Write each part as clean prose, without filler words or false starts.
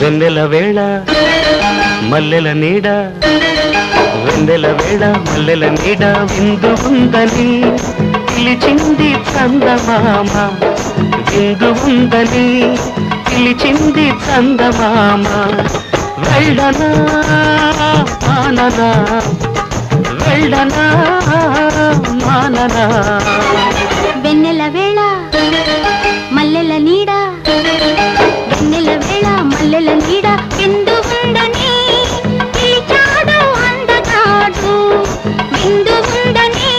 వెన్నెల వేళ మల్లెల నీడ వెన్నెల వేళ మల్లెల నీడ విందు ఉందని పిలిచింది చందమామ విందు ఉందని పిలిచింది చందమామ వెళ్ళనా మాననా వెళ్ళనా మాననా వెన్నెల వేళ మల్లెల నీడ వెన్నెల వేళ మల్లెల నీడ విందు ఉండని పిలిచాడు అందగాడు విందు ఉండని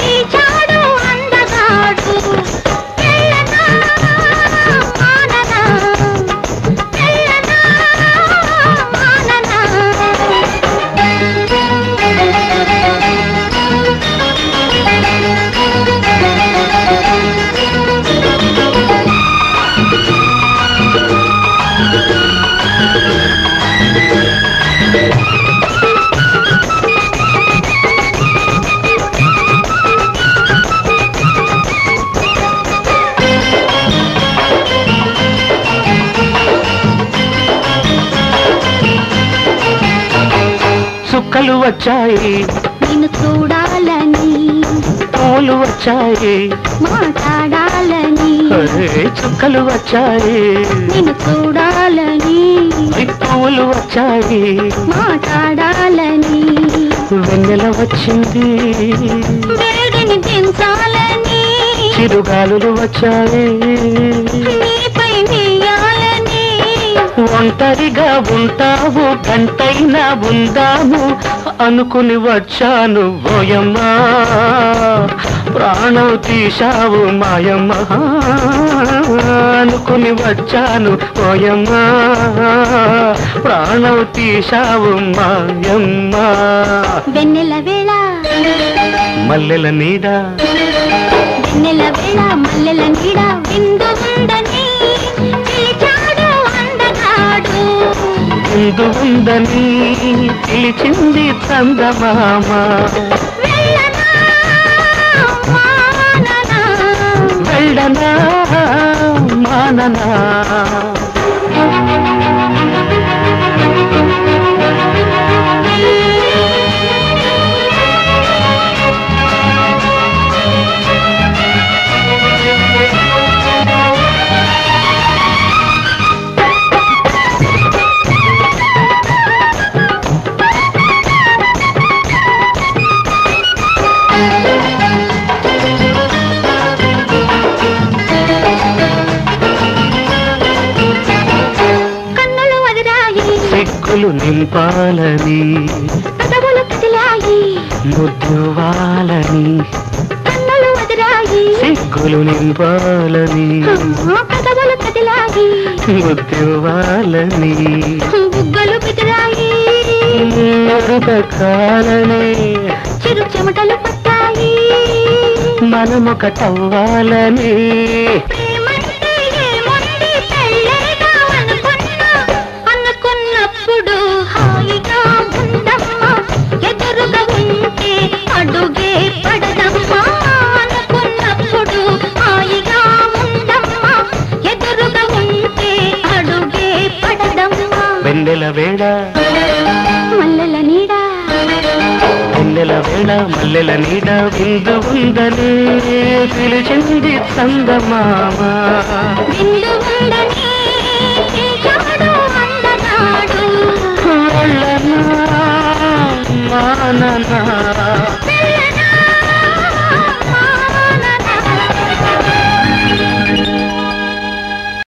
పిలిచాడు అందగాడు వెళ్ళనా మాననా వెళ్ళనా మాననా చుక్కలు వచ్చాయి నిన్ను చూడాలని పూలు వచ్చాయి మాట్లాడాలని చుక్కలు వచ్చాయి నిన్ను చూడాలని పూలు వచ్చాయి మాట్లాడాలని వెన్నెల వచ్చింది వెలుగుని దించాలని చిరుగాలులు వచ్చాయి ఒంటరిగా ఉంటావు గంటైనా ఉందాము అనుకుని వచ్చాను ఓయమ్మా ప్రాణం తీశావు మాయమ్మా అనుకుని వచ్చాను ఓయమ్మా ప్రాణం తీశావు మాయమ్మా వెన్నెల వేళ మల్లెల నీడ వెన్నెల వేళ మల్లెల నీడ విందు ఉండని విందు ఉందని పిలిచింది చందమామ వెళ్ళనా మాననా నింపాలని కదవులు కదిలాయి ముద్దువాలని కన్నులు వదిలాయి సిగ్గులు నింపాలని కదవులు కదిలాయి ముద్దువాలని బుగ్గలు కదిలాయి మురుతకాలని చిరు చెమటలు పట్టాయి మనమొకటవ్వాలని వెన్నెల వేళ మల్లెల నీడ వెన్నెల వేళ మల్లెల నీడ విందు ఉందని పిలిచింది చందమామ విందు ఉండని పిలిచాడు అందగాడు వెళ్ళనా మాననా